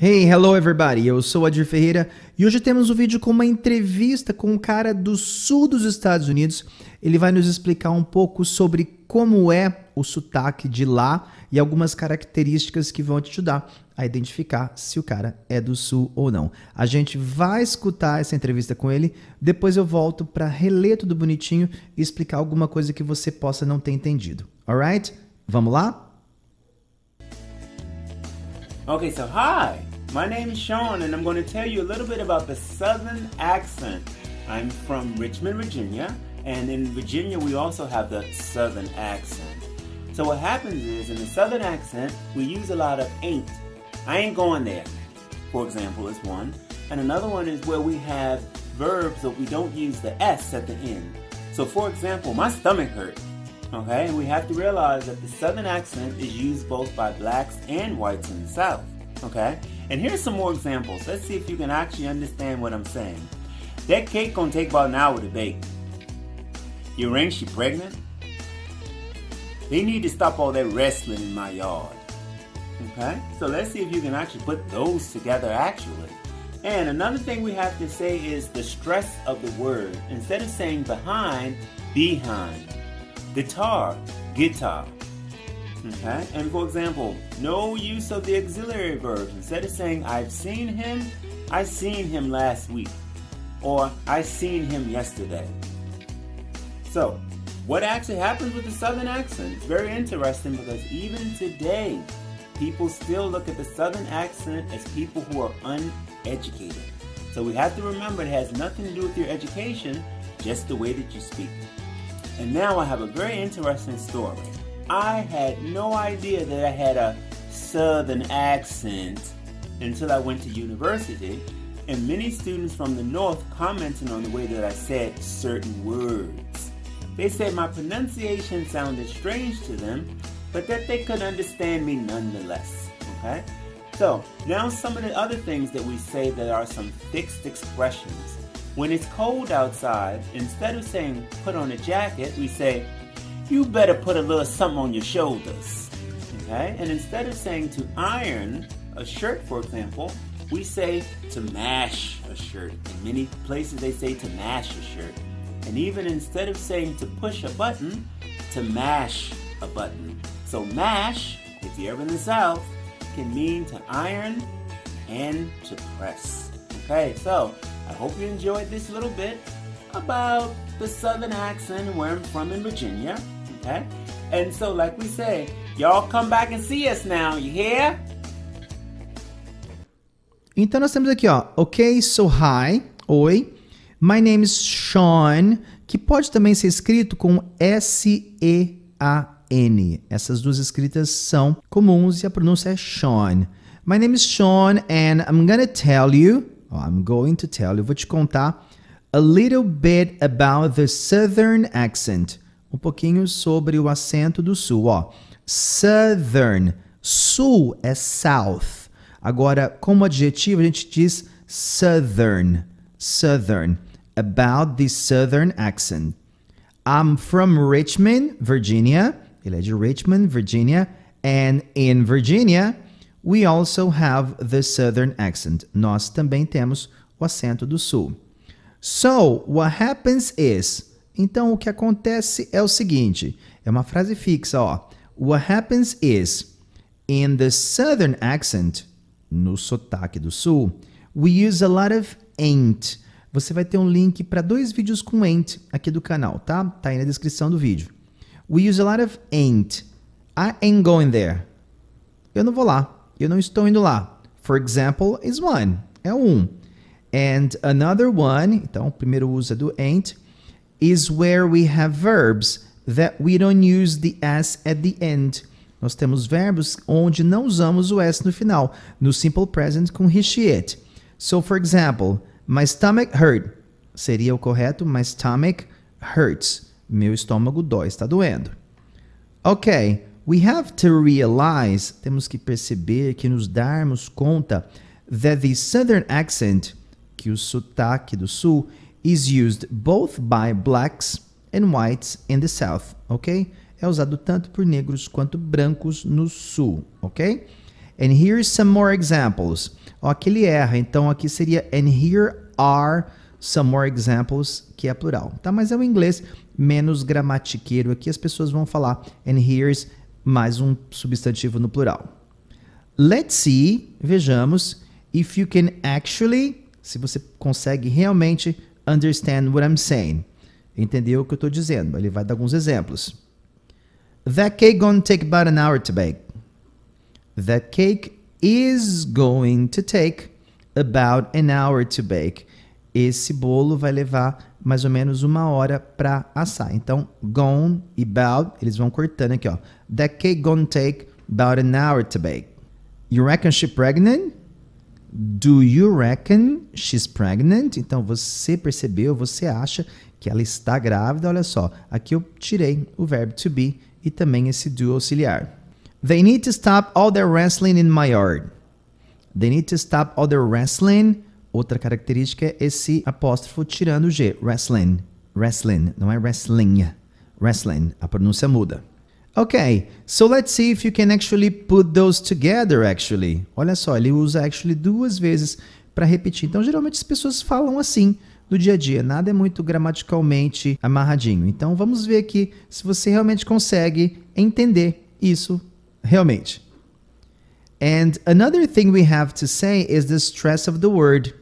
Hey, hello everybody, eu sou Adir Ferreira e hoje temos um vídeo com uma entrevista com um cara do sul dos Estados Unidos. Ele vai nos explicar um pouco sobre como é o sotaque de lá e algumas características que vão te ajudar a identificar se o cara é do sul ou não. A gente vai escutar essa entrevista com ele, depois eu volto para reler tudo bonitinho e explicar alguma coisa que você possa não ter entendido. Alright? Vamos lá? Okay, so hi, my name is Sean and I'm going to tell you a little bit about the Southern accent. I'm from Richmond, Virginia, and in Virginia we also have the Southern accent. So what happens is, in the Southern accent, we use a lot of ain't. I ain't going there, for example, is one. And another one is where we have verbs that we don't use the S at the end. So for example, my stomach hurt. Okay, and we have to realize that the Southern accent is used both by blacks and whites in the South. Okay, and here's some more examples. Let's see if you can actually understand what I'm saying. That cake gonna take about an hour to bake. Your ain't she pregnant? They need to stop all that wrestling in my yard. Okay, so let's see if you can actually put those together actually. And another thing we have to say is the stress of the word. Instead of saying behind, behind. Guitar, guitar, okay? And for example, no use of the auxiliary verbs. Instead of saying, I've seen him, I seen him last week, or I seen him yesterday. So, what actually happens with the Southern accent? It's very interesting because even today, people still look at the Southern accent as people who are uneducated. So we have to remember it has nothing to do with your education, just the way that you speak. And now I have a very interesting story. I had no idea that I had a Southern accent until I went to university, and many students from the North commented on the way that I said certain words. They said my pronunciation sounded strange to them, but that they could understand me nonetheless, okay? So, now some of the other things that we say that are some fixed expressions. When it's cold outside, instead of saying, put on a jacket, we say, you better put a little something on your shoulders, okay? And instead of saying to iron a shirt, for example, we say to mash a shirt. In many places they say to mash a shirt. And even instead of saying to push a button, to mash a button. So mash, if you're ever in the South, can mean to iron and to press, okay? So, I hope you enjoyed this little bit about the Southern accent, where I'm from in Virginia, okay? And so like we say, y'all come back and see us now, you hear? Então nós temos aqui, ó, okay, so hi, oi, my name is Sean, que pode também ser escrito com S-E-A-N. Essas duas escritas são comuns e a pronúncia é Sean. My name is Sean and I'm gonna tell you, I'm going to tell you, vou te contar a little bit about the Southern accent. Um pouquinho sobre o acento do sul, ó. Southern, sul é south. Agora, como adjetivo, a gente diz southern, southern, about the Southern accent. I'm from Richmond, Virginia. Ele é de Richmond, Virginia. And in Virginia, we also have the Southern accent. Nós também temos o acento do sul. So, what happens is... Então, o que acontece é o seguinte. É uma frase fixa, ó. What happens is... In the Southern accent... No sotaque do sul... We use a lot of ain't. Você vai ter um link para dois vídeos com ain't aqui do canal, tá? Tá aí na descrição do vídeo. We use a lot of ain't. I ain't going there. Eu não vou lá. Eu não estou indo lá. For example, is one. É um. And another one, então, o primeiro uso é do ain't, is where we have verbs that we don't use the S at the end. Nós temos verbos onde não usamos o S no final, no simple present com he, she, it. So, for example, my stomach hurt. Seria o correto, my stomach hurts. Meu estômago dói, está doendo. Ok. We have to realize, temos que perceber, que nos darmos conta, that the Southern accent, que o sotaque do sul, is used both by blacks and whites in the South, ok? É usado tanto por negros quanto brancos no sul, ok? And here's some more examples. Ó, aqui ele erra, então aqui seria and here are some more examples, que é plural, tá? Mas é o inglês menos gramatiqueiro, aqui as pessoas vão falar and here's mais um substantivo no plural. Let's see, vejamos, if you can actually, se você consegue realmente understand what I'm saying. Entendeu o que eu estou dizendo? Ele vai dar alguns exemplos. That cake gonna take about an hour to bake. That cake is going to take about an hour to bake. Esse bolo vai levar mais ou menos uma hora para assar. Então, gone e about, eles vão cortando aqui, ó. That cake gonna take about an hour to bake. You reckon she's pregnant? Do you reckon she's pregnant? Então, você percebeu, você acha que ela está grávida? Olha só, aqui eu tirei o verbo to be e também esse do auxiliar. They need to stop all their wrestling in my yard. They need to stop all their wrestling. Outra característica é esse apóstrofo tirando o G. Wrestling. Wrestling. Não é wrestling. Wrestling. A pronúncia muda. Ok, so let's see if you can actually put those together, actually. Olha só, ele usa actually duas vezes para repetir. Então, geralmente as pessoas falam assim no dia a dia. Nada é muito gramaticalmente amarradinho. Então, vamos ver aqui se você realmente consegue entender isso realmente. And another thing we have to say is the stress of the word.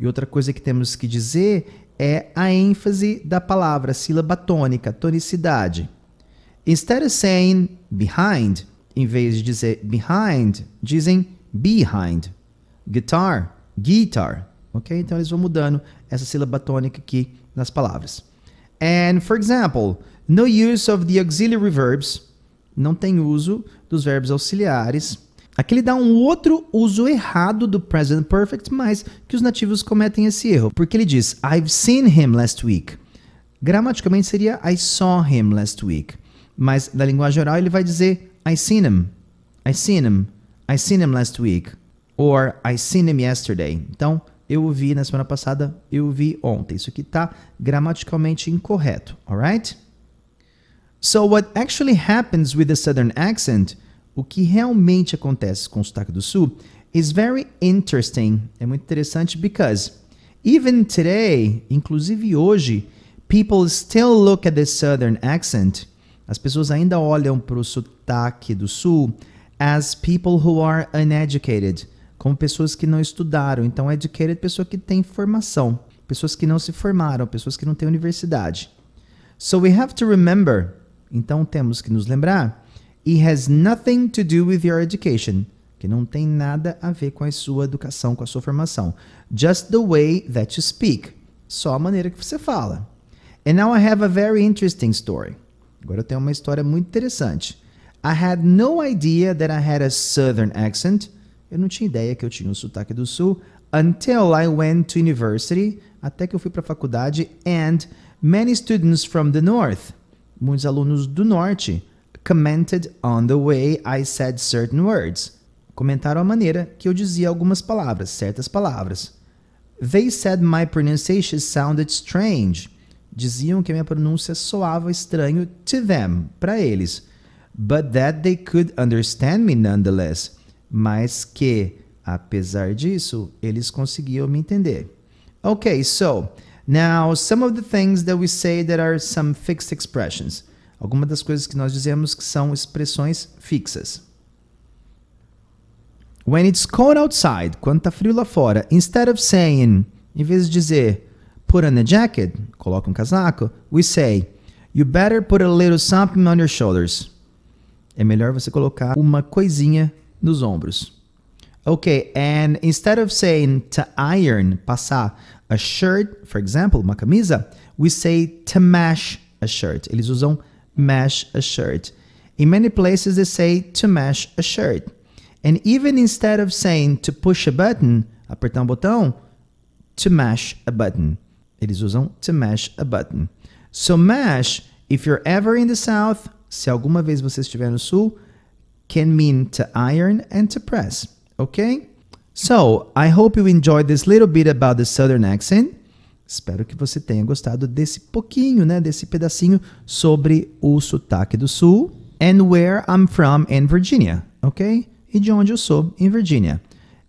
E outra coisa que temos que dizer é a ênfase da palavra, a sílaba tônica, a tonicidade. Instead of saying behind, em vez de dizer behind, dizem behind. Guitar, guitar. Ok? Então, eles vão mudando essa sílaba tônica aqui nas palavras. And, for example, no use of the auxiliary verbs. Não tem uso dos verbos auxiliares. Aqui ele dá um outro uso errado do present perfect, mas que os nativos cometem esse erro. Porque ele diz, I've seen him last week. Gramaticalmente seria I saw him last week. Mas na linguagem oral ele vai dizer I seen him, I seen him, I seen him last week, or I seen him yesterday. Então, eu o vi na semana passada, eu o vi ontem. Isso aqui está gramaticalmente incorreto, alright? So what actually happens with the southern accent, o que realmente acontece com o sotaque do sul, is very interesting, é muito interessante, because even today, inclusive hoje, people still look at the southern accent. As pessoas ainda olham para o sotaque do sul as people who are uneducated, como pessoas que não estudaram. Então, educated, pessoa que tem formação, pessoas que não se formaram, pessoas que não têm universidade. So we have to remember, então temos que nos lembrar, it has nothing to do with your education, que não tem nada a ver com a sua educação, com a sua formação. Just the way that you speak, só a maneira que você fala. And now I have a very interesting story. Agora eu tenho uma história muito interessante. I had no idea that I had a southern accent. Eu não tinha ideia que eu tinha um sotaque do sul. Until I went to university. Até que eu fui para a faculdade. And many students from the north. Muitos alunos do norte. Commented on the way I said certain words. Comentaram a maneira que eu dizia algumas palavras, certas palavras. They said my pronunciation sounded strange. Diziam que a minha pronúncia soava estranho to them, para eles. But that they could understand me nonetheless. Mas que, apesar disso, eles conseguiam me entender. Ok, so, now some of the things that we say that are some fixed expressions. Algumas das coisas que nós dizemos que são expressões fixas. When it's cold outside, quando tá frio lá fora, instead of saying, em vez de dizer, put on a jacket, coloca um casaco, we say, you better put a little something on your shoulders. É melhor você colocar uma coisinha nos ombros. Ok, and instead of saying to iron, passar a shirt, for example, uma camisa, we say to mash a shirt. Eles usam mash a shirt. In many places they say to mash a shirt. And even instead of saying to push a button, apertar um botão, to mash a button. Eles usam to mash a button. So mash, if you're ever in the south, se alguma vez você estiver no sul, can mean to iron and to press, ok? So, I hope you enjoyed this little bit about the southern accent. Espero que você tenha gostado desse pouquinho, né, desse pedacinho sobre o sotaque do sul and where I'm from in Virginia, ok? e de onde eu sou, em Virginia.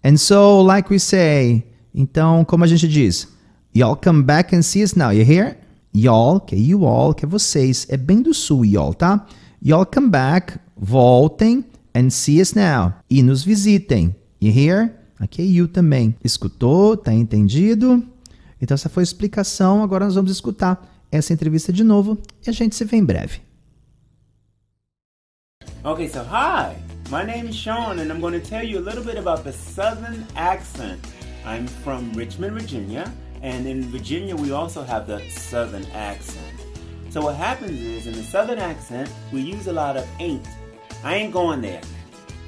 And so, like we say, então, como a gente diz, y'all come back and see us now, you hear? Y'all, que é you all, que é vocês, é bem do sul, y'all, tá? Y'all come back, voltem, and see us now, e nos visitem, you hear? Aqui é you também. Escutou? Tá entendido? Então, essa foi a explicação, agora nós vamos escutar essa entrevista de novo e a gente se vê em breve. Okay, so hi, my name is Sean and I'm going to tell you a little bit about the Southern accent. I'm from Richmond, Virginia, and in Virginia we also have the Southern accent. So what happens is, in the Southern accent, we use a lot of ain't. I ain't going there,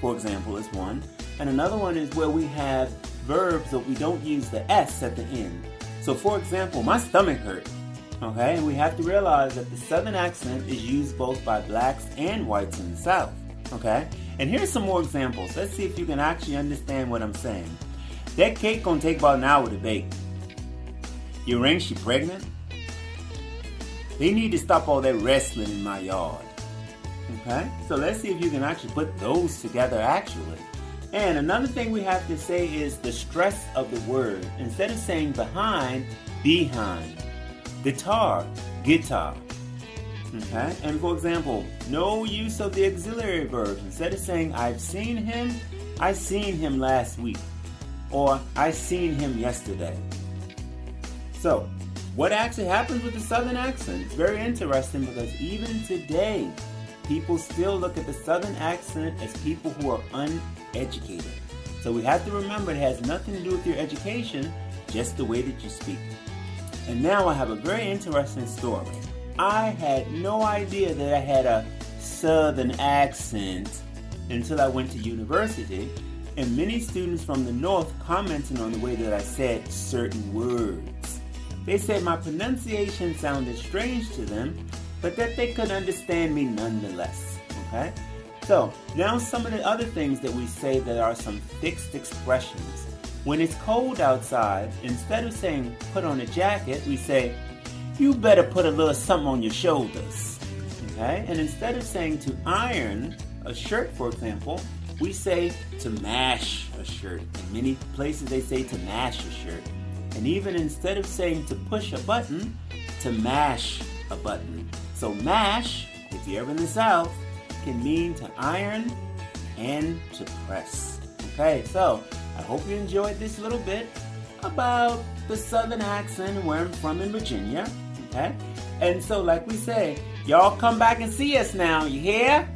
for example, is one. And another one is where we have verbs that we don't use the S at the end. So for example, my stomach hurt. Okay, and we have to realize that the Southern accent is used both by blacks and whites in the South. Okay, and here's some more examples. Let's see if you can actually understand what I'm saying. That cake gonna take about an hour to bake. Your ring, she pregnant? They need to stop all that wrestling in my yard. Okay, so let's see if you can actually put those together actually. And another thing we have to say is the stress of the word. Instead of saying behind, behind. Guitar, guitar. Okay? And for example, no use of the auxiliary verbs. Instead of saying, I've seen him, I seen him last week. Or, I seen him yesterday. So, what actually happens with the Southern accent? It's very interesting because even today, people still look at the Southern accent as people who are uneducated. So we have to remember it has nothing to do with your education, just the way that you speak. And now I have a very interesting story. I had no idea that I had a Southern accent until I went to university, and many students from the North commented on the way that I said certain words. They said my pronunciation sounded strange to them, but that they could understand me nonetheless, okay? So, now some of the other things that we say that are some fixed expressions. When it's cold outside, instead of saying, put on a jacket, we say, you better put a little something on your shoulders, okay? And instead of saying to iron a shirt, for example, we say to mash a shirt. In many places they say to mash a shirt. And even instead of saying to push a button, to mash a button. So mash, if you're ever in the South, can mean to iron and to press, okay? So, I hope you enjoyed this little bit about the Southern accent, where I'm from in Virginia, okay? And so, like we say, y'all come back and see us now, you hear?